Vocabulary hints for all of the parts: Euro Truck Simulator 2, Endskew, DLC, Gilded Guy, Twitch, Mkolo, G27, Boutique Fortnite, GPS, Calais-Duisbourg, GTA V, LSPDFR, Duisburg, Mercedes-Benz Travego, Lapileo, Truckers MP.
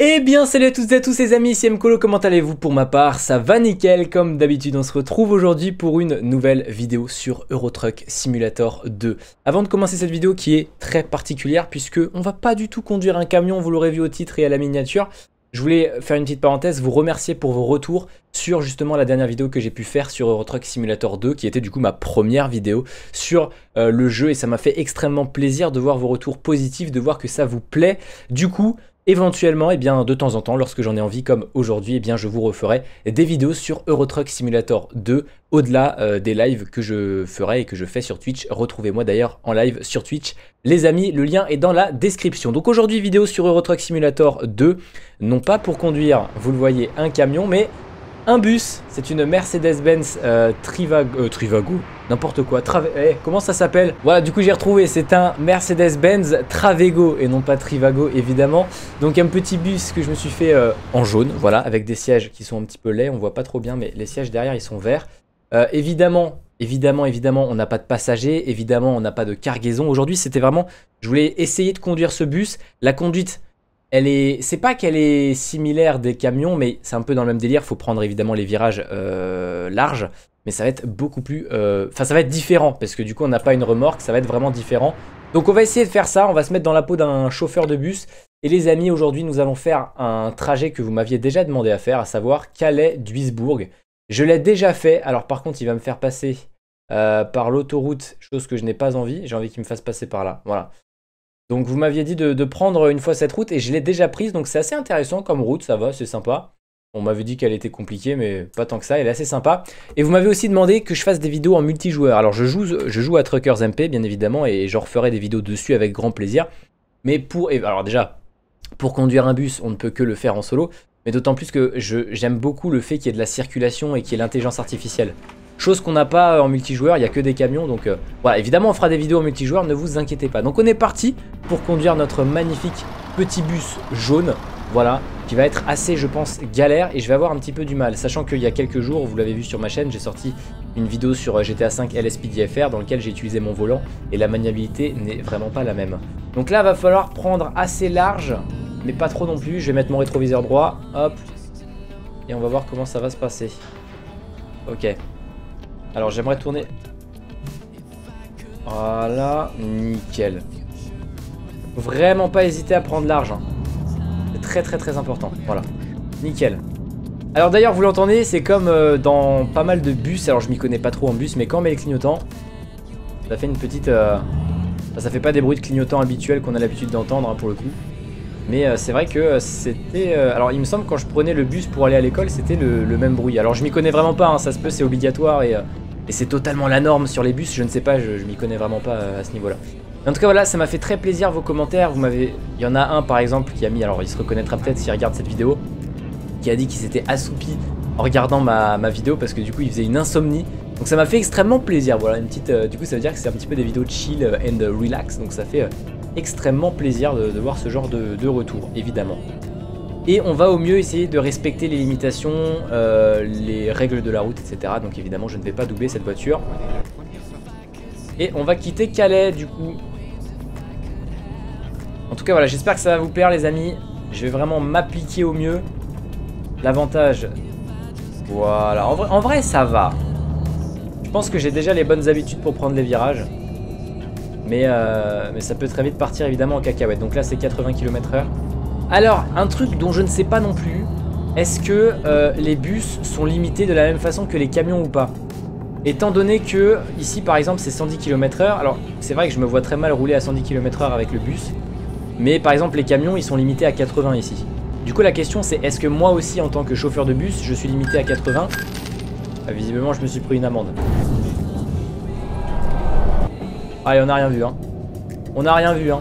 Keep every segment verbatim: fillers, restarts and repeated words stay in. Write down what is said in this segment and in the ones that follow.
Eh bien salut à toutes et à tous les amis, c'est Mkolo, comment allez-vous? Pour ma part, ça va nickel, comme d'habitude on se retrouve aujourd'hui pour une nouvelle vidéo sur Euro Truck Simulator deux. Avant de commencer cette vidéo qui est très particulière puisque on va pas du tout conduire un camion, vous l'aurez vu au titre et à la miniature, je voulais faire une petite parenthèse, vous remercier pour vos retours sur justement la dernière vidéo que j'ai pu faire sur Euro Truck Simulator deux, qui était du coup ma première vidéo sur euh, le jeu, et ça m'a fait extrêmement plaisir de voir vos retours positifs, de voir que ça vous plaît. Du coup, éventuellement, eh bien, de temps en temps, lorsque j'en ai envie, comme aujourd'hui, eh bien, je vous referai des vidéos sur Euro Truck Simulator deux, au-delà euh, des lives que je ferai et que je fais sur Twitch. Retrouvez-moi d'ailleurs en live sur Twitch. Les amis, le lien est dans la description. Donc aujourd'hui, vidéo sur Euro Truck Simulator deux, non pas pour conduire, vous le voyez, un camion, mais un bus. C'est une Mercedes-Benz euh, Trivago, euh, Trivago, n'importe quoi, Trave eh, comment ça s'appelle? Voilà, du coup j'ai retrouvé, c'est un Mercedes-Benz Travego et non pas Trivago évidemment. Donc un petit bus que je me suis fait euh, en jaune, voilà, avec des sièges qui sont un petit peu laids, on voit pas trop bien, mais les sièges derrière ils sont verts. Euh, évidemment, évidemment, évidemment, on n'a pas de passagers, évidemment on n'a pas de cargaison. Aujourd'hui c'était vraiment, je voulais essayer de conduire ce bus, la conduite... Elle est, c'est pas qu'elle est similaire des camions, mais c'est un peu dans le même délire. Faut prendre évidemment les virages euh, larges, mais ça va être beaucoup plus, enfin euh, ça va être différent parce que du coup on n'a pas une remorque, ça va être vraiment différent. Donc on va essayer de faire ça, on va se mettre dans la peau d'un chauffeur de bus. Et les amis, aujourd'hui nous allons faire un trajet que vous m'aviez déjà demandé à faire, à savoir Calais-Duisbourg. Je l'ai déjà fait, alors par contre il va me faire passer euh, par l'autoroute, chose que je n'ai pas envie. J'ai envie qu'il me fasse passer par là, voilà. Donc vous m'aviez dit de, de prendre une fois cette route et je l'ai déjà prise, donc c'est assez intéressant comme route, ça va, c'est sympa. On m'avait dit qu'elle était compliquée mais pas tant que ça, elle est assez sympa. Et vous m'avez aussi demandé que je fasse des vidéos en multijoueur. Alors je joue, je joue à Truckers M P bien évidemment et j'en referai des vidéos dessus avec grand plaisir. Mais pour, et alors déjà, pour conduire un bus on ne peut que le faire en solo, mais d'autant plus que j'aime beaucoup le fait qu'il y ait de la circulation et qu'il y ait l'intelligence artificielle. Chose qu'on n'a pas en multijoueur, il n'y a que des camions, donc euh, voilà, évidemment on fera des vidéos en multijoueur, ne vous inquiétez pas. Donc on est parti pour conduire notre magnifique petit bus jaune, voilà, qui va être assez, je pense, galère, et je vais avoir un petit peu du mal, sachant qu'il y a quelques jours, vous l'avez vu sur ma chaîne, j'ai sorti une vidéo sur G T A cinq L S P D F R, dans lequel j'ai utilisé mon volant, et la maniabilité n'est vraiment pas la même. Donc là, va falloir prendre assez large, mais pas trop non plus, je vais mettre mon rétroviseur droit, hop, et on va voir comment ça va se passer. Ok. Alors j'aimerais tourner. Voilà, nickel. Vraiment pas hésiter à prendre large. Hein. C'est très très très important. Voilà, nickel. Alors d'ailleurs vous l'entendez, c'est comme euh, dans pas mal de bus. Alors je m'y connais pas trop en bus, mais quand on met les clignotants, ça fait une petite. Euh... Enfin, ça fait pas des bruits de clignotants habituels qu'on a l'habitude d'entendre hein, pour le coup. Mais euh, c'est vrai que euh, c'était... Euh... Alors il me semble quand je prenais le bus pour aller à l'école, c'était le, le même bruit. Alors je m'y connais vraiment pas, hein, ça se peut, c'est obligatoire et... Euh... Et c'est totalement la norme sur les bus, je ne sais pas, je, je m'y connais vraiment pas à ce niveau-là. En tout cas voilà, ça m'a fait très plaisir vos commentaires, vous m'avez... Il y en a un par exemple qui a mis, alors il se reconnaîtra peut-être s'il regarde cette vidéo, qui a dit qu'il s'était assoupi en regardant ma, ma vidéo parce que du coup il faisait une insomnie. Donc ça m'a fait extrêmement plaisir, voilà, une petite... Euh, du coup ça veut dire que c'est un petit peu des vidéos chill and relax, donc ça fait euh, extrêmement plaisir de, de voir ce genre de, de retour, évidemment. Et on va au mieux essayer de respecter les limitations, euh, les règles de la route, et cetera. Donc évidemment, je ne vais pas doubler cette voiture. Et on va quitter Calais, du coup. En tout cas, voilà, j'espère que ça va vous plaire, les amis. Je vais vraiment m'appliquer au mieux. L'avantage... Voilà, en vrai, en vrai, ça va. Je pense que j'ai déjà les bonnes habitudes pour prendre les virages. Mais, euh, mais ça peut très vite partir, évidemment, en cacahuète. Donc là, c'est quatre-vingts kilomètres heure. Alors, un truc dont je ne sais pas non plus, est-ce que euh, les bus sont limités de la même façon que les camions ou pas? Étant donné que, ici par exemple, c'est cent dix kilomètres heure, alors c'est vrai que je me vois très mal rouler à cent dix kilomètres heure avec le bus, mais par exemple les camions, ils sont limités à quatre-vingts ici. Du coup la question c'est, est-ce que moi aussi en tant que chauffeur de bus, je suis limité à quatre-vingts? Ah, visiblement je me suis pris une amende. Allez, on n'a rien vu hein. On n'a rien vu hein.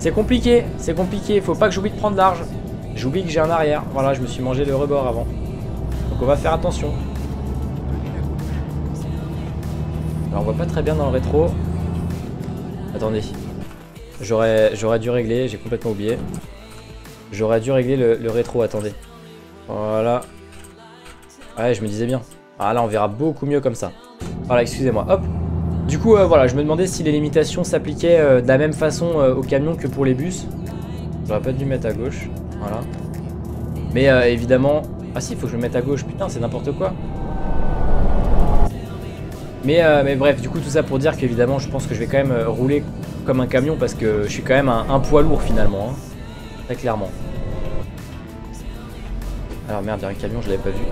C'est compliqué, c'est compliqué, faut pas que j'oublie de prendre large. J'oublie que j'ai un arrière, voilà, je me suis mangé le rebord avant. Donc on va faire attention. Alors on voit pas très bien dans le rétro. Attendez, j'aurais j'aurais dû régler, j'ai complètement oublié. J'aurais dû régler le, le rétro, attendez. Voilà. Ouais, je me disais bien. Ah là, on verra beaucoup mieux comme ça. Voilà, excusez-moi, hop. Du coup, euh, voilà, je me demandais si les limitations s'appliquaient euh, de la même façon euh, aux camions que pour les bus. J'aurais pas dû mettre à gauche, voilà. Mais euh, évidemment... Ah si, il faut que je me mette à gauche, putain, c'est n'importe quoi. Mais, euh, mais bref, du coup, tout ça pour dire qu'évidemment, je pense que je vais quand même rouler comme un camion parce que je suis quand même un, un poids lourd finalement. Hein. Très clairement. Alors merde, il y a un camion, je l'avais pas vu.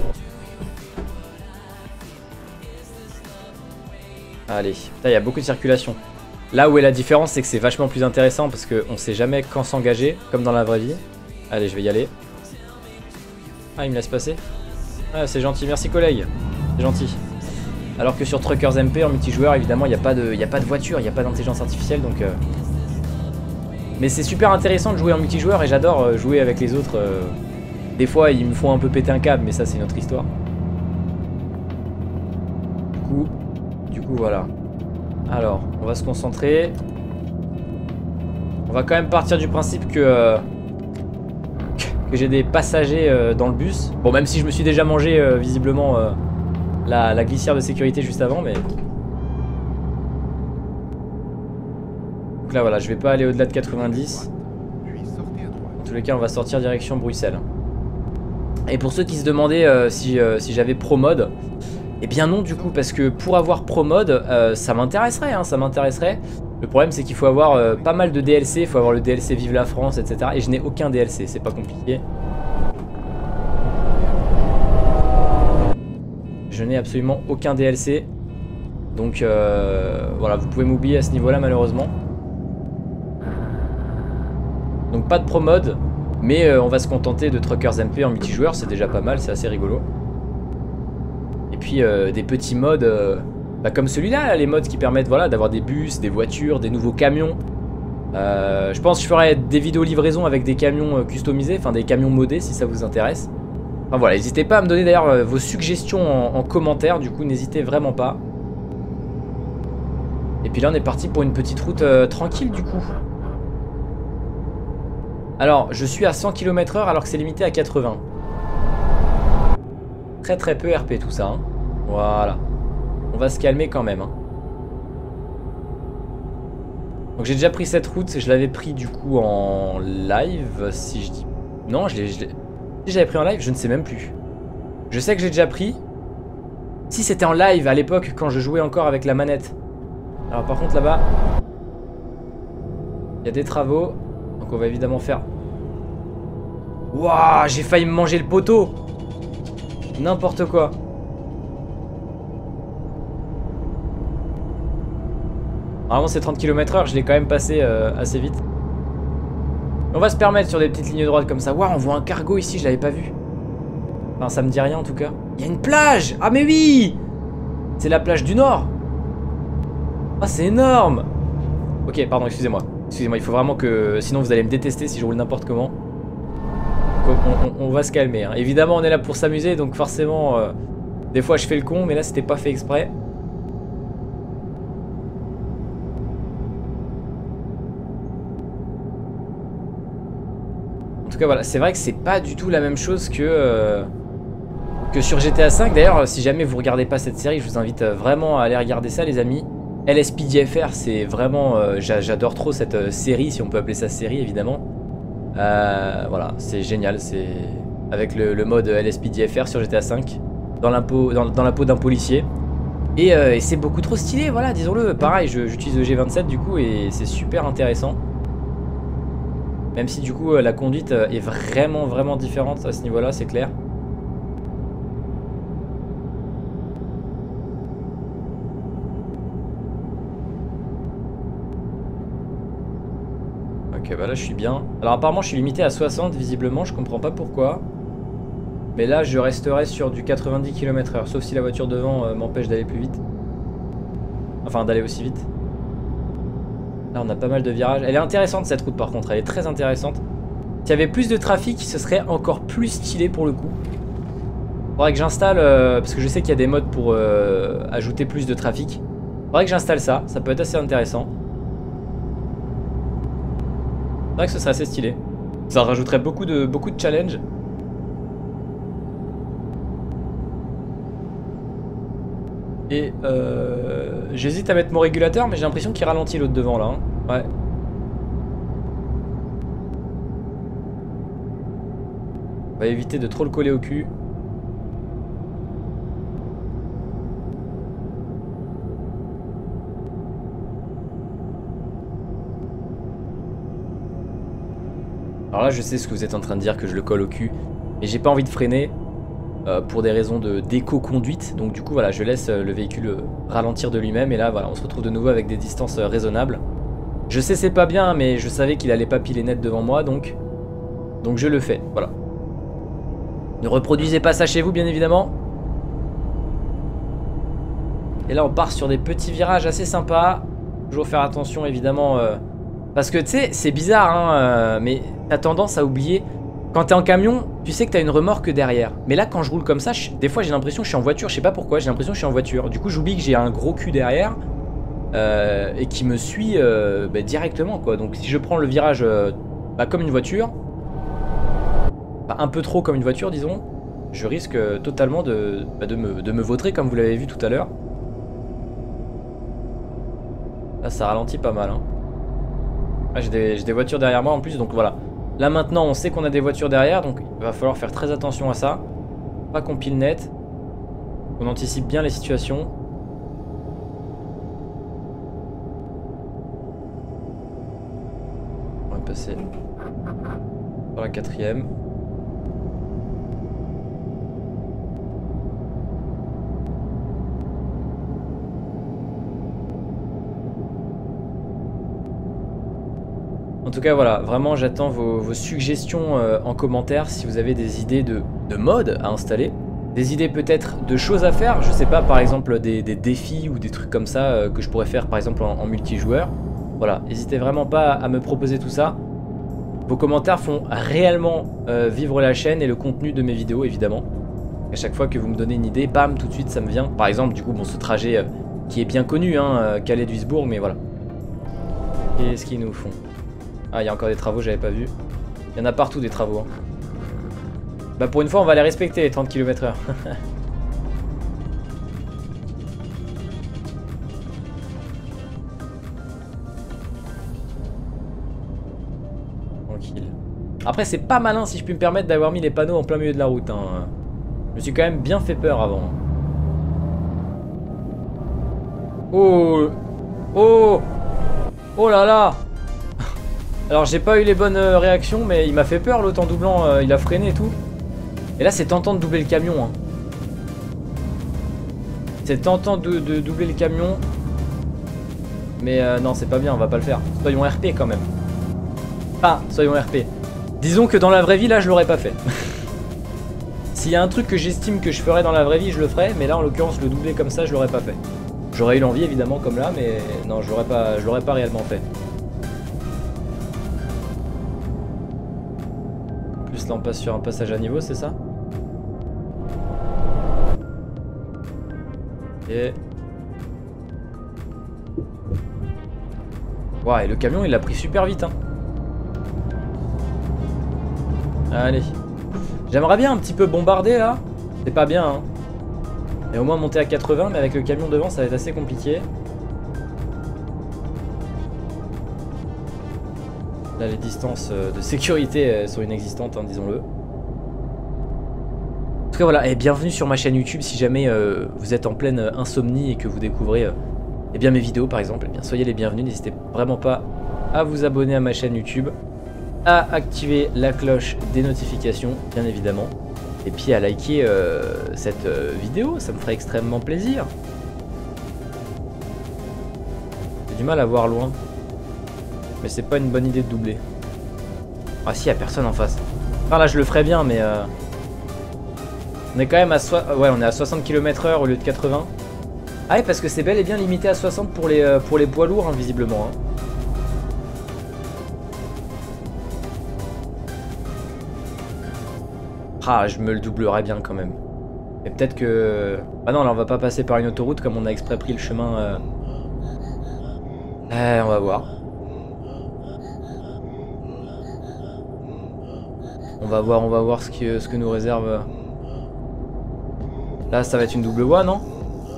Allez, putain, il y a beaucoup de circulation. Là où est la différence, c'est que c'est vachement plus intéressant parce qu'on sait jamais quand s'engager, comme dans la vraie vie. Allez, je vais y aller. Ah, il me laisse passer. Ah, c'est gentil, merci collègue. C'est gentil. Alors que sur Truckers M P, en multijoueur, évidemment, il n'y a pas de, il n'y a pas de voiture, il n'y a pas d'intelligence artificielle, donc... Euh... Mais c'est super intéressant de jouer en multijoueur et j'adore jouer avec les autres. Euh... Des fois, ils me font un peu péter un câble, mais ça, c'est une autre histoire. Du coup... Du coup, voilà. Alors, on va se concentrer. On va quand même partir du principe que... Euh... que j'ai des passagers euh, dans le bus. Bon, même si je me suis déjà mangé euh, visiblement euh, la, la glissière de sécurité juste avant, mais... Donc là, voilà, je vais pas aller au-delà de quatre-vingt-dix. En tous les cas, on va sortir direction Bruxelles. Et pour ceux qui se demandaient euh, si, euh, si j'avais Pro Mode, eh bien non, du coup, parce que pour avoir Pro Mode, euh, ça m'intéresserait, hein, ça m'intéresserait. Le problème, c'est qu'il faut avoir euh, pas mal de D L C, il faut avoir le D L C Vive la France, et cetera. Et je n'ai aucun D L C, c'est pas compliqué. Je n'ai absolument aucun D L C. Donc euh, voilà, vous pouvez m'oublier à ce niveau-là, malheureusement. Donc pas de Pro Mode, mais euh, on va se contenter de Truckers M P en multijoueur, c'est déjà pas mal, c'est assez rigolo. Et puis euh, des petits modes... Euh, Bah comme celui-là, les mods qui permettent voilà, d'avoir des bus, des voitures, des nouveaux camions. Euh, je pense que je ferai des vidéos livraison avec des camions customisés, enfin des camions modés si ça vous intéresse. Enfin voilà, n'hésitez pas à me donner d'ailleurs vos suggestions en, en commentaire, du coup n'hésitez vraiment pas. Et puis là on est parti pour une petite route euh, tranquille du coup. Alors je suis à cent kilomètres heure alors que c'est limité à quatre-vingts. Très très peu R P tout ça, hein. Voilà. On va se calmer quand même. Hein. Donc j'ai déjà pris cette route, je l'avais pris du coup en live, si je dis... Non, je l'ai... Si j'avais pris en live, je ne sais même plus. Je sais que j'ai déjà pris. Si c'était en live à l'époque, quand je jouais encore avec la manette. Alors par contre là-bas, il y a des travaux, donc on va évidemment faire... Waouh, j'ai failli me manger le poteau. N'importe quoi. Normalement c'est trente kilomètres heure, je l'ai quand même passé euh, assez vite. On va se permettre sur des petites lignes droites comme ça. Waouh, on voit un cargo ici, je l'avais pas vu. Enfin ça me dit rien en tout cas. Il y a une plage. Ah mais oui. C'est la plage du Nord. Ah c'est énorme. Ok pardon, excusez-moi. Excusez-moi, il faut vraiment que... Sinon vous allez me détester si je roule n'importe comment. Donc, on, on, on va se calmer. Hein. Évidemment on est là pour s'amuser, donc forcément... Euh, des fois je fais le con, mais là c'était pas fait exprès. En tout cas voilà, c'est vrai que c'est pas du tout la même chose que, euh, que sur G T A cinq. D'ailleurs si jamais vous regardez pas cette série, je vous invite vraiment à aller regarder ça les amis. L S P D F R, c'est vraiment, euh, j'adore trop cette série, si on peut appeler ça série évidemment. Euh, voilà, c'est génial, c'est avec le, le mode L S P D F R sur G T A cinq, dans, dans, dans la peau d'un policier. Et, euh, et c'est beaucoup trop stylé, voilà, disons-le, pareil, j'utilise le G vingt-sept du coup et c'est super intéressant. Même si du coup la conduite est vraiment vraiment différente à ce niveau-là, c'est clair. Ok bah là je suis bien. Alors apparemment je suis limité à soixante visiblement, je comprends pas pourquoi. Mais là je resterai sur du quatre-vingt-dix kilomètres heure, sauf si la voiture devant euh, m'empêche d'aller plus vite. Enfin d'aller aussi vite. Là on a pas mal de virages. Elle est intéressante cette route par contre, elle est très intéressante. S'il y avait plus de trafic, ce serait encore plus stylé pour le coup. Faudrait que j'installe, euh, parce que je sais qu'il y a des modes pour euh, ajouter plus de trafic. Faudrait que j'installe ça, ça peut être assez intéressant. C'est vrai que ce serait assez stylé. Ça rajouterait beaucoup de, beaucoup de challenges. Et euh, j'hésite à mettre mon régulateur, mais j'ai l'impression qu'il ralentit l'autre devant là. Hein. Ouais. On va éviter de trop le coller au cul. Alors là je sais ce que vous êtes en train de dire, que je le colle au cul, mais j'ai pas envie de freiner euh, pour des raisons de d'éco-conduite, donc du coup voilà je laisse le véhicule ralentir de lui-même et là voilà on se retrouve de nouveau avec des distances euh, raisonnables. Je sais c'est pas bien mais je savais qu'il allait pas piler net devant moi donc, donc je le fais, voilà. Ne reproduisez pas ça chez vous bien évidemment. Et là on part sur des petits virages assez sympas, toujours faire attention évidemment euh, parce que tu sais c'est bizarre hein, euh, mais t'as tendance à oublier, quand t'es en camion, tu sais que t'as une remorque derrière. Mais là quand je roule comme ça, je, des fois j'ai l'impression que je suis en voiture, je sais pas pourquoi, j'ai l'impression que je suis en voiture. Du coup j'oublie que j'ai un gros cul derrière euh, et qui me suit euh, bah, directement quoi. Donc si je prends le virage euh, bah, comme une voiture, bah, un peu trop comme une voiture disons, je risque euh, totalement de, bah, de, me, de me vautrer comme vous l'avez vu tout à l'heure. Là ça ralentit pas mal hein. Ah, j'ai des, j'ai des voitures derrière moi en plus donc voilà. Là maintenant on sait qu'on a des voitures derrière donc il va falloir faire très attention à ça. Pas qu'on pile net. On anticipe bien les situations. On va passer sur la quatrième. En tout cas voilà, vraiment j'attends vos, vos suggestions euh, en commentaire si vous avez des idées de, de modes à installer. Des idées peut-être de choses à faire, je sais pas, par exemple des, des défis ou des trucs comme ça euh, que je pourrais faire par exemple en, en multijoueur. Voilà, n'hésitez vraiment pas à me proposer tout ça. Vos commentaires font réellement euh, vivre la chaîne et le contenu de mes vidéos évidemment. À chaque fois que vous me donnez une idée, bam, tout de suite ça me vient. Par exemple du coup bon ce trajet euh, qui est bien connu, hein, euh, Calais-Duisbourg, mais voilà. Qu'est-ce qu'ils nous font ? Ah, il y a encore des travaux, j'avais pas vu. Il y en a partout des travaux. Hein. Bah pour une fois, on va les respecter, les trente kilomètres heure. Tranquille. Après, c'est pas malin, si je puis me permettre, d'avoir mis les panneaux en plein milieu de la route. Hein. Je me suis quand même bien fait peur avant. Oh. Oh. Oh là là. Alors j'ai pas eu les bonnes euh, réactions mais il m'a fait peur l'autre en doublant, euh, il a freiné et tout. Et là c'est tentant de doubler le camion. Hein. C'est tentant de, de doubler le camion. Mais euh, non c'est pas bien, on va pas le faire. Soyons R P quand même. Enfin, soyons R P. Disons que dans la vraie vie là je l'aurais pas fait. S'il y a un truc que j'estime que je ferais dans la vraie vie je le ferais. Mais là en l'occurrence le doubler comme ça je l'aurais pas fait. J'aurais eu l'envie évidemment comme là mais non je l'aurais pas, je l'aurais pas réellement fait. Là on passe sur un passage à niveau, c'est ça? Et... Waouh, et le camion il l'a pris super vite hein. Allez. J'aimerais bien un petit peu bombarder là. C'est pas bien hein. Et au moins monter à quatre-vingts mais avec le camion devant ça va être assez compliqué. Là les distances de sécurité sont inexistantes hein, disons-le. En tout cas voilà, et bienvenue sur ma chaîne YouTube si jamais euh, vous êtes en pleine insomnie et que vous découvrez euh, eh bien, mes vidéos par exemple, eh bien, soyez les bienvenus, n'hésitez vraiment pas à vous abonner à ma chaîne YouTube, à activer la cloche des notifications bien évidemment, et puis à liker euh, cette euh, vidéo, ça me ferait extrêmement plaisir. J'ai du mal à voir loin. Mais c'est pas une bonne idée de doubler. Ah si, y a personne en face. Enfin là je le ferais bien mais euh... on est quand même à, so... ouais, on est à soixante kilomètres heure au lieu de quatre-vingts. Ah ouais parce que c'est bel et bien limité à soixante pour les, euh, pour les poids lourds hein, visiblement. Hein. Ah je me le doublerais bien quand même. Mais peut-être que... Ah non là on va pas passer par une autoroute comme on a exprès pris le chemin. Euh... Eh, on va voir. On va voir, on va voir ce que, ce que nous réserve. Là, ça va être une double voie, non?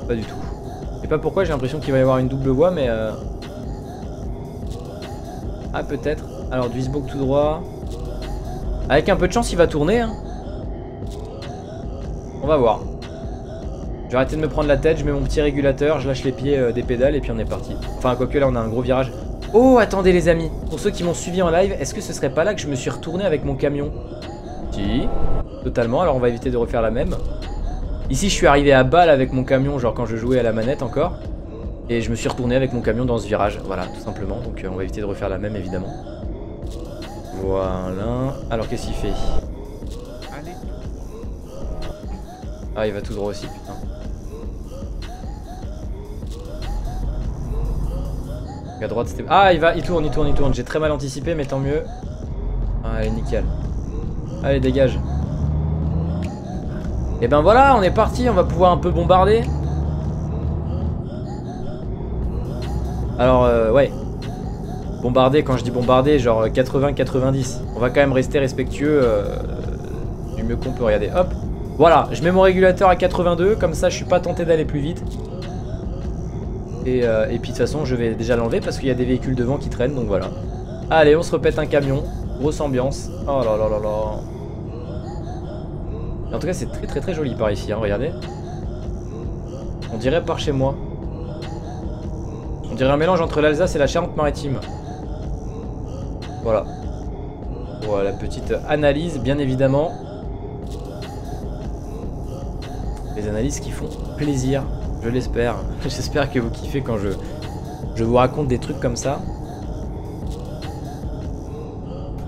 Pas du tout. Je sais pas pourquoi, j'ai l'impression qu'il va y avoir une double voie, mais... Euh... Ah, peut-être. Alors, Duisburg tout droit. Avec un peu de chance, il va tourner. Hein. On va voir. Je vais arrêter de me prendre la tête, je mets mon petit régulateur, je lâche les pieds euh, des pédales et puis on est parti. Enfin, quoique là on a un gros virage. Oh, attendez les amis, pour ceux qui m'ont suivi en live, est-ce que ce serait pas là que je me suis retourné avec mon camion? Si, totalement, alors on va éviter de refaire la même. Ici je suis arrivé à balle avec mon camion, genre quand je jouais à la manette encore. Et je me suis retourné avec mon camion dans ce virage, voilà, tout simplement. Donc euh, on va éviter de refaire la même, évidemment. Voilà, alors qu'est-ce qu'il fait? Ah, il va tout droit aussi, putain. À droite c'était... Ah il va, il tourne, il tourne, il tourne. J'ai très mal anticipé mais tant mieux. Allez nickel. Allez dégage. Et ben voilà, on est parti, on va pouvoir un peu bombarder. Alors euh, ouais. Bombarder, quand je dis bombarder, genre quatre-vingts quatre-vingt-dix. On va quand même rester respectueux euh, du mieux qu'on peut. Regarder, hop. Voilà, je mets mon régulateur à quatre-vingt-deux, comme ça je suis pas tenté d'aller plus vite. Et, euh, et puis de toute façon je vais déjà l'enlever parce qu'il y a des véhicules devant qui traînent, donc voilà. Allez, on se repète un camion, grosse ambiance. Oh là là là là. En tout cas c'est très très très joli par ici, hein, regardez. On dirait par chez moi. On dirait un mélange entre l'Alsace et la Charente-Maritime. Voilà. Voilà, petite analyse bien évidemment. Les analyses qui font plaisir. Je l'espère, j'espère que vous kiffez quand je, je vous raconte des trucs comme ça.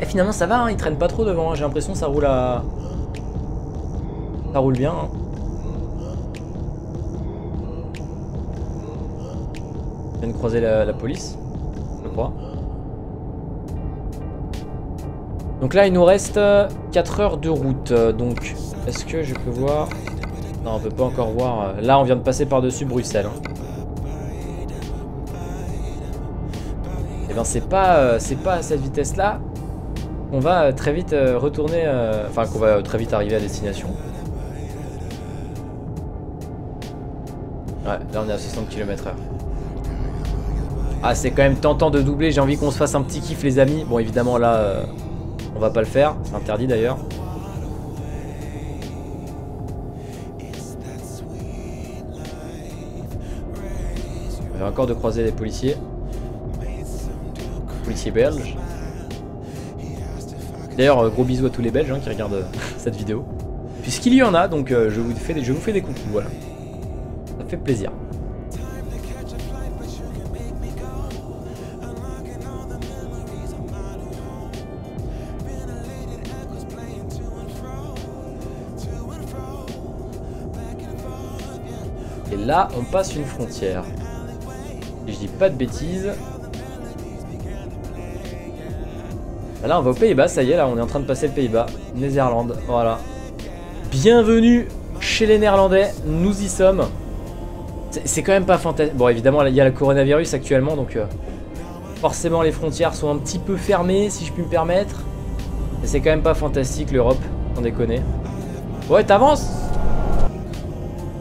Et finalement ça va, hein, ils traînent pas trop devant, hein. J'ai l'impression que ça roule à... Ça roule bien. Hein. Je viens de croiser la, la police, je crois. Donc là il nous reste quatre heures de route, donc est-ce que je peux voir... Non, on peut pas encore voir. Là, on vient de passer par-dessus Bruxelles. Hein. Et ben, c'est pas, euh, c'est pas à cette vitesse-là qu'on va euh, très vite euh, retourner. Euh, enfin, qu'on va euh, très vite arriver à destination. Ouais, là, on est à soixante kilomètres heure. Ah, c'est quand même tentant de doubler. J'ai envie qu'on se fasse un petit kiff, les amis. Bon, évidemment, là, euh, on va pas le faire. C'est interdit d'ailleurs. Encore de croiser des policiers, policiers belges. D'ailleurs, gros bisous à tous les Belges hein, qui regardent euh, cette vidéo, puisqu'il y en a. Donc, euh, je vous fais des, je vous fais des coucous. Voilà, ça fait plaisir. Et là, on passe une frontière. Je dis pas de bêtises. Là on va aux Pays-Bas, ça y est, là on est en train de passer le Pays-Bas, Néerlande, voilà. Bienvenue chez les Néerlandais, nous y sommes. C'est quand même pas fantastique. Bon évidemment il y a le coronavirus actuellement, donc euh, forcément les frontières sont un petit peu fermées si je puis me permettre. Mais c'est quand même pas fantastique l'Europe, on déconne. Ouais t'avances.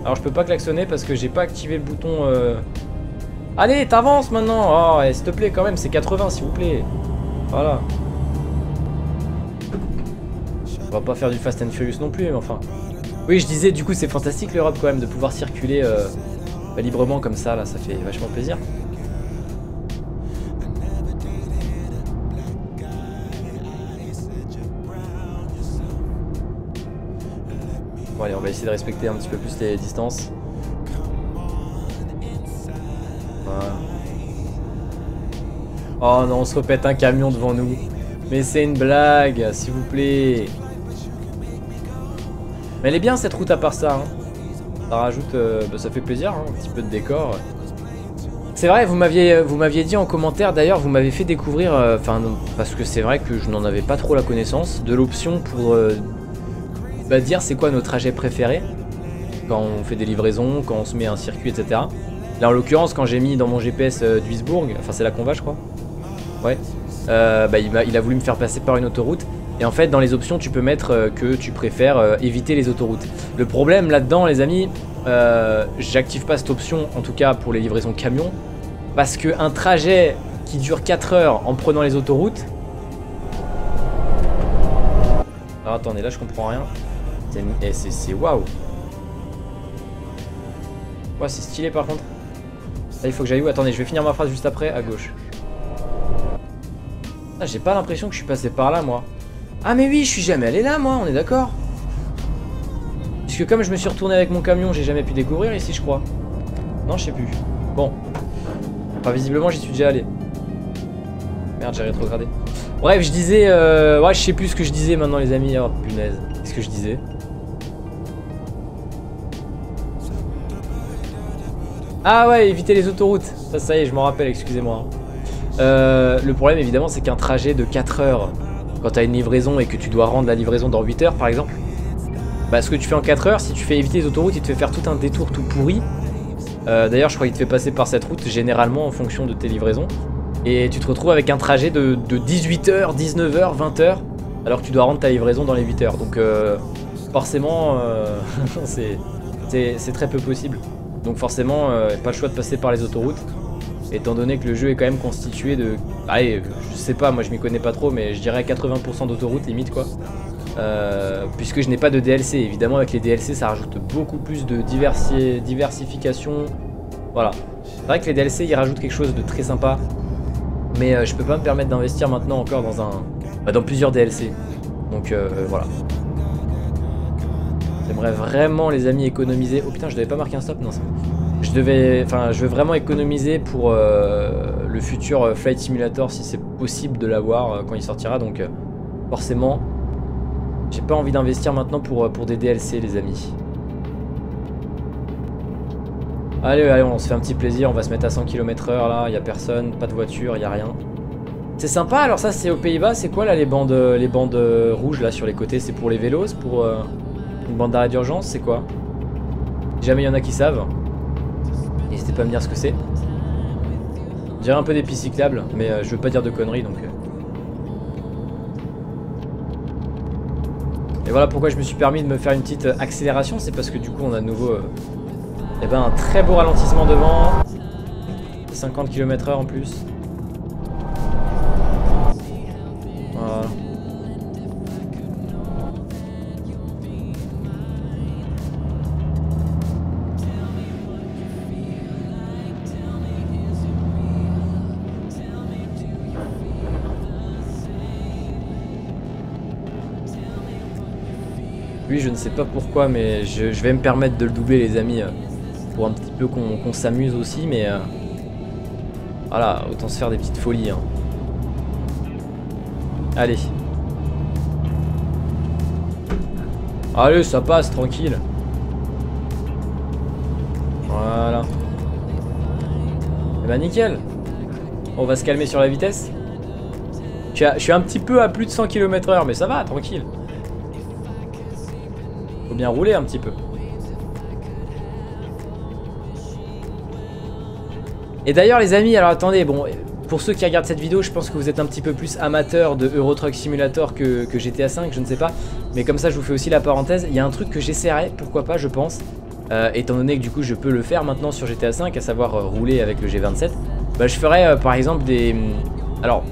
Alors je peux pas klaxonner parce que j'ai pas activé le bouton... Euh... Allez, t'avances maintenant. Oh, s'il te plaît, quand même, c'est quatre-vingts, s'il vous plaît. Voilà. On va pas faire du Fast and Furious non plus, mais enfin... Oui, je disais, du coup, c'est fantastique l'Europe, quand même, de pouvoir circuler euh, bah, librement comme ça, là, ça fait vachement plaisir. Bon, allez, on va essayer de respecter un petit peu plus les distances. Oh non, on se répète un camion devant nous. Mais c'est une blague, s'il vous plaît. Mais elle est bien cette route à part ça. Hein. Ça rajoute, euh, bah, ça fait plaisir, hein, un petit peu de décor. C'est vrai, vous m'aviez vous m'aviez dit en commentaire, d'ailleurs, vous m'avez fait découvrir, enfin, euh, parce que c'est vrai que je n'en avais pas trop la connaissance, de l'option pour euh, bah, dire c'est quoi nos trajets préférés. Quand on fait des livraisons, quand on se met à un circuit, et cetera. Là, en l'occurrence, quand j'ai mis dans mon G P S euh, Duisbourg, enfin, c'est là qu'on va, je crois. Ouais, euh, bah, il, a, il a voulu me faire passer par une autoroute. Et en fait dans les options tu peux mettre euh, que tu préfères euh, éviter les autoroutes. Le problème là-dedans les amis, euh, j'active pas cette option en tout cas pour les livraisons camions. Parce qu'un trajet qui dure quatre heures en prenant les autoroutes... Alors attendez là je comprends rien. C'est waouh. Ouais, c'est stylé par contre. Là, il faut que j'aille où? Attendez, je vais finir ma phrase juste après, à gauche. Ah, j'ai pas l'impression que je suis passé par là, moi. Ah mais oui, je suis jamais allé là, moi, on est d'accord. Puisque comme je me suis retourné avec mon camion, j'ai jamais pu découvrir ici, je crois. Non, je sais plus. Bon. Enfin, visiblement, j'y suis déjà allé. Merde, j'ai rétrogradé. Bref, je disais... Euh... Ouais, je sais plus ce que je disais maintenant, les amis. Oh, punaise. Qu'est-ce que je disais? Ah ouais, éviter les autoroutes. Ça, ça y est, je m'en rappelle, excusez-moi. Euh, le problème, évidemment, c'est qu'un trajet de quatre heures, quand t'as une livraison et que tu dois rendre la livraison dans huit heures, par exemple, bah, ce que tu fais en quatre heures, si tu fais éviter les autoroutes, il te fait faire tout un détour tout pourri. Euh, D'ailleurs, je crois qu'il te fait passer par cette route, généralement, en fonction de tes livraisons. Et tu te retrouves avec un trajet de, de dix-huit heures, dix-neuf heures, vingt heures, alors que tu dois rendre ta livraison dans les huit heures. Donc euh, forcément, euh, c'est très peu possible. Donc forcément, euh, pas le choix de passer par les autoroutes, étant donné que le jeu est quand même constitué de... Allez, je sais pas, moi je m'y connais pas trop, mais je dirais quatre-vingts pour cent d'autoroutes limite quoi. Euh, puisque je n'ai pas de D L C, évidemment avec les D L C ça rajoute beaucoup plus de diversi... diversification. Voilà, c'est vrai que les D L C ils rajoutent quelque chose de très sympa. Mais euh, je peux pas me permettre d'investir maintenant encore dans un, bah, dans plusieurs D L C. Donc euh, euh, voilà. J'aimerais vraiment les amis économiser. Oh putain, je devais pas marquer un stop, non ça. Je devais, enfin je veux vraiment économiser pour euh, le futur euh, Flight Simulator si c'est possible de l'avoir euh, quand il sortira. Donc euh, forcément, j'ai pas envie d'investir maintenant pour euh, pour des D L C les amis. Allez, allez, on se fait un petit plaisir, on va se mettre à cent kilomètres heure là, il n'y a personne, pas de voiture, il n'y a rien. C'est sympa, alors ça c'est aux Pays-Bas, c'est quoi là les bandes les bandes euh, rouges là sur les côtés? C'est pour les vélos, pour euh, une bande d'arrêt d'urgence, c'est quoi? Jamais il y en a qui savent. N'hésitez pas à me dire ce que c'est. Je dirais un peu des pistes cyclables, mais euh, je veux pas dire de conneries donc... Euh... Et voilà pourquoi je me suis permis de me faire une petite accélération, c'est parce que du coup on a de nouveau... Euh... Et eh ben un très beau ralentissement devant, cinquante kilomètres heure en plus. Voilà. Lui je ne sais pas pourquoi mais je, je vais me permettre de le doubler les amis. Un petit peu qu'on qu'on s'amuse aussi mais euh, voilà, autant se faire des petites folies hein. Allez allez, ça passe tranquille, voilà. Et bah nickel, on va se calmer sur la vitesse. Je suis un petit peu à plus de cent kilomètres heure mais ça va tranquille, faut bien rouler un petit peu. Et d'ailleurs les amis, alors attendez, bon, pour ceux qui regardent cette vidéo, je pense que vous êtes un petit peu plus amateur de Euro Truck Simulator que, que G T A cinq, je ne sais pas. Mais comme ça je vous fais aussi la parenthèse, il y a un truc que j'essaierai, pourquoi pas je pense, euh, étant donné que du coup je peux le faire maintenant sur G T A cinq, à savoir euh, rouler avec le G vingt-sept. Bah je ferai euh, par exemple des... Alors,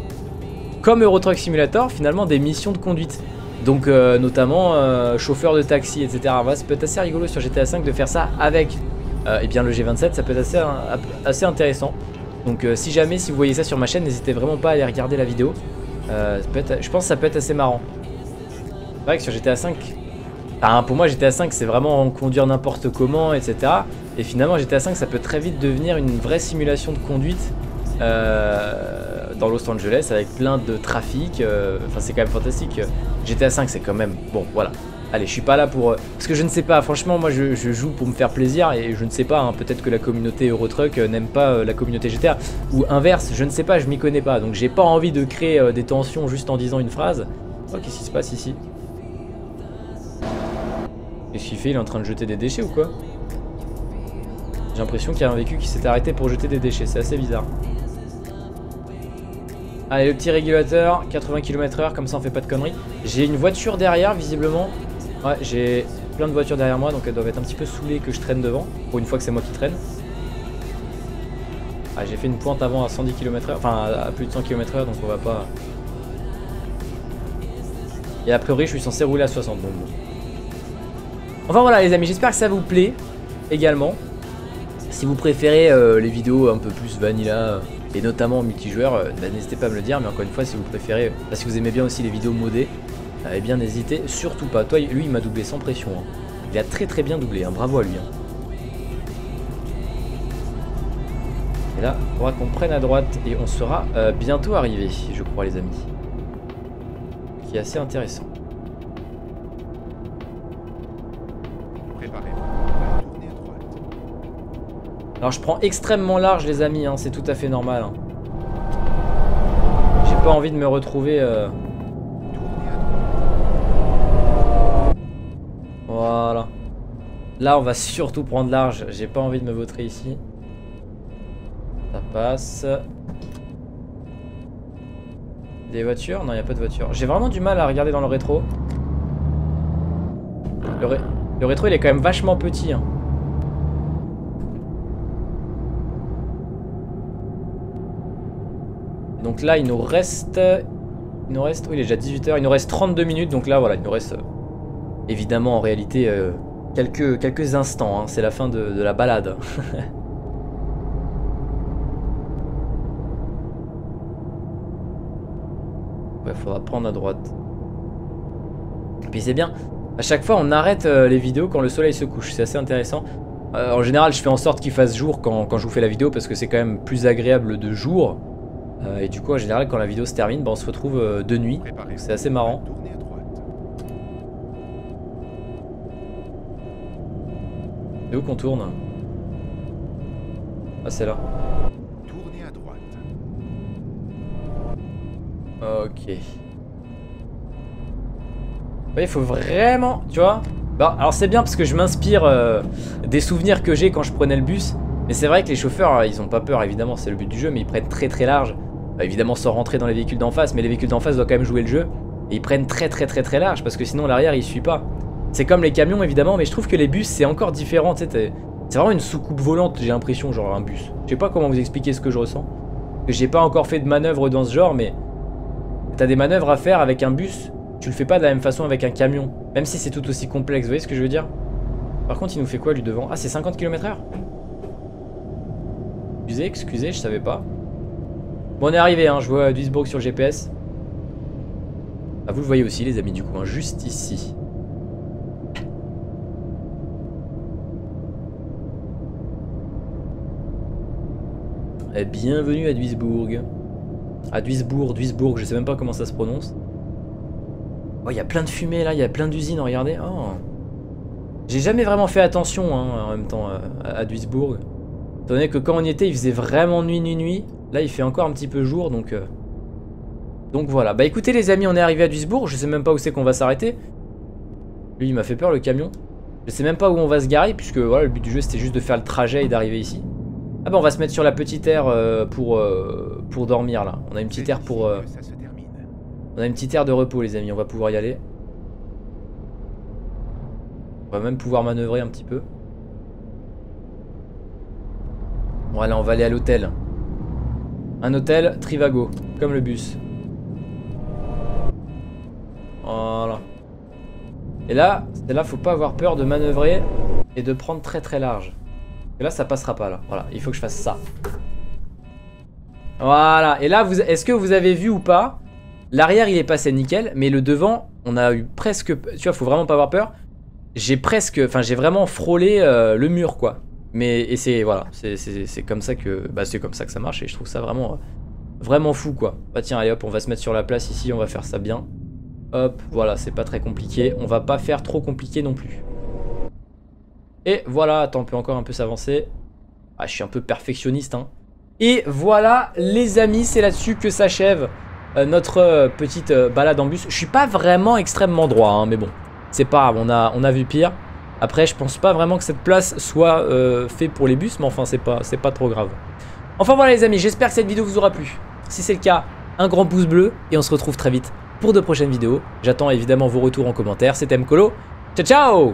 comme Euro Truck Simulator, finalement des missions de conduite. Donc euh, notamment euh, chauffeur de taxi, et cetera. Voilà, ça peut être assez rigolo sur G T A cinq de faire ça avec... Euh, et bien le G vingt-sept, ça peut être assez, assez intéressant. Donc euh, si jamais, si vous voyez ça sur ma chaîne, n'hésitez vraiment pas à aller regarder la vidéo. Euh, ça peut être, je pense que ça peut être assez marrant. C'est vrai que sur G T A cinq, enfin, pour moi G T A cinq c'est vraiment conduire n'importe comment, et cetera. Et finalement G T A cinq ça peut très vite devenir une vraie simulation de conduite euh, dans Los Angeles avec plein de trafic. Euh, enfin c'est quand même fantastique. G T A cinq c'est quand même... Bon voilà. Allez, je suis pas là pour... Parce que je ne sais pas, franchement, moi je, je joue pour me faire plaisir et je ne sais pas, hein, peut-être que la communauté Eurotruck n'aime pas la communauté G T A ou inverse, je ne sais pas, je m'y connais pas. Donc j'ai pas envie de créer euh, des tensions juste en disant une phrase. Oh, qu'est-ce qui se passe ici? Qu'est-ce qu'il fait? Il est en train de jeter des déchets ou quoi? J'ai l'impression qu'il y a un véhicule qui s'est arrêté pour jeter des déchets, c'est assez bizarre. Allez, le petit régulateur, quatre-vingts kilomètres heure, comme ça on fait pas de conneries. J'ai une voiture derrière, visiblement. Ouais, j'ai plein de voitures derrière moi, donc elles doivent être un petit peu saoulées que je traîne devant. Pour une fois que c'est moi qui traîne. Ah, j'ai fait une pointe avant à cent dix kilomètres heure, enfin à plus de cent kilomètres heure, donc on va pas... Et a priori, je suis censé rouler à soixante, donc bon. Enfin voilà les amis, j'espère que ça vous plaît également. Si vous préférez euh, les vidéos un peu plus vanilla et notamment multijoueur, euh, bah, n'hésitez pas à me le dire. Mais encore une fois, si vous préférez, bah, si vous aimez bien aussi les vidéos modées, euh, eh bien n'hésitez surtout pas. Toi, lui, il m'a doublé sans pression. Hein. Il a très très bien doublé. Hein. Bravo à lui. Hein. Et là, il faudra qu'on prenne à droite et on sera euh, bientôt arrivé, je crois, les amis. Ce qui est assez intéressant. Alors je prends extrêmement large, les amis, hein, c'est tout à fait normal. Hein. J'ai pas envie de me retrouver... Euh... Voilà. Là on va surtout prendre large, j'ai pas envie de me vautrer ici. Ça passe. Des voitures? Non, il n'y a pas de voiture. J'ai vraiment du mal à regarder dans le rétro. Le, ré... le rétro il est quand même vachement petit. Hein. Donc là, il nous reste, il nous reste, oui, il est déjà dix-huit heures, il nous reste trente-deux minutes, donc là, voilà, il nous reste euh, évidemment en réalité euh, quelques, quelques instants, hein, c'est la fin de, de la balade. Ouais, faudra prendre à droite. Et puis c'est bien, à chaque fois, on arrête euh, les vidéos quand le soleil se couche, c'est assez intéressant. Euh, en général, je fais en sorte qu'il fasse jour quand, quand je vous fais la vidéo, parce que c'est quand même plus agréable de jour. Euh, et du coup en général quand la vidéo se termine, bah, on se retrouve euh, de nuit, c'est assez marrant. C'est où qu'on tourne? Ah c'est là. Tournez à droite. Ok. Ouais, il faut vraiment, tu vois. Bah alors c'est bien parce que je m'inspire euh, des souvenirs que j'ai quand je prenais le bus. Mais c'est vrai que les chauffeurs, ils ont pas peur, évidemment, c'est le but du jeu, mais ils prennent très très large. Bah, évidemment sans rentrer dans les véhicules d'en face, mais les véhicules d'en face doivent quand même jouer le jeu. Et ils prennent très très très très large, parce que sinon l'arrière il suit pas. C'est comme les camions évidemment, mais je trouve que les bus c'est encore différent, tu sais, c'est vraiment une soucoupe volante, j'ai l'impression, genre un bus. Je sais pas comment vous expliquer ce que je ressens. J'ai pas encore fait de manœuvre dans ce genre, mais t'as des manœuvres à faire avec un bus, tu le fais pas de la même façon avec un camion. Même si c'est tout aussi complexe, vous voyez ce que je veux dire? Par contre il nous fait quoi lui devant? Ah c'est cinquante kilomètres heure? Excusez, excusez, je savais pas. Bon, on est arrivé, hein, je vois Duisburg sur le G P S. Ah, vous le voyez aussi, les amis, du coup, hein, juste ici. Et bienvenue à Duisburg. À Duisburg, Duisburg, je sais même pas comment ça se prononce. Oh, il y a plein de fumée là, il y a plein d'usines, regardez. Oh. J'ai jamais vraiment fait attention, hein, en même temps, à Duisburg. Étant donné que quand on y était, il faisait vraiment nuit, nuit, nuit. Là, il fait encore un petit peu jour, donc... Euh... Donc voilà. Bah écoutez, les amis, on est arrivé à Duisbourg. Je sais même pas où c'est qu'on va s'arrêter. Lui, il m'a fait peur, le camion. Je sais même pas où on va se garer, puisque voilà, le but du jeu, c'était juste de faire le trajet et d'arriver ici. Ah bah, on va se mettre sur la petite aire euh, pour, euh, pour dormir, là. On a une petite aire pour... Euh... On a une petite aire de repos, les amis. On va pouvoir y aller. On va même pouvoir manœuvrer un petit peu. Voilà, on va aller à l'hôtel. Un hôtel Travego, comme le bus. Voilà. Et là, c'est là, faut pas avoir peur de manœuvrer et de prendre très très large. Et là, ça passera pas là. Voilà, il faut que je fasse ça. Voilà. Et là, vous, est-ce que vous avez vu ou pas? L'arrière, il est passé nickel, mais le devant, on a eu presque. Tu vois, faut vraiment pas avoir peur. J'ai presque, enfin, j'ai vraiment frôlé euh, le mur, quoi. Mais et c'est voilà, c'est comme ça que bah c'est comme ça que ça marche et je trouve ça vraiment vraiment fou quoi. Bah tiens allez hop, on va se mettre sur la place ici, on va faire ça bien. Hop, voilà, c'est pas très compliqué, on va pas faire trop compliqué non plus. Et voilà, attends, on peut encore un peu s'avancer. Ah, je suis un peu perfectionniste hein. Et voilà les amis, c'est là-dessus que s'achève euh, notre euh, petite euh, balade en bus. Je suis pas vraiment extrêmement droit hein, mais bon, c'est pas grave, on a on a vu pire. Après, je pense pas vraiment que cette place soit euh, faite pour les bus, mais enfin, c'est pas, c'est pas trop grave. Enfin, voilà les amis, j'espère que cette vidéo vous aura plu. Si c'est le cas, un grand pouce bleu et on se retrouve très vite pour de prochaines vidéos. J'attends évidemment vos retours en commentaire. C'était Mkolo. Ciao, ciao!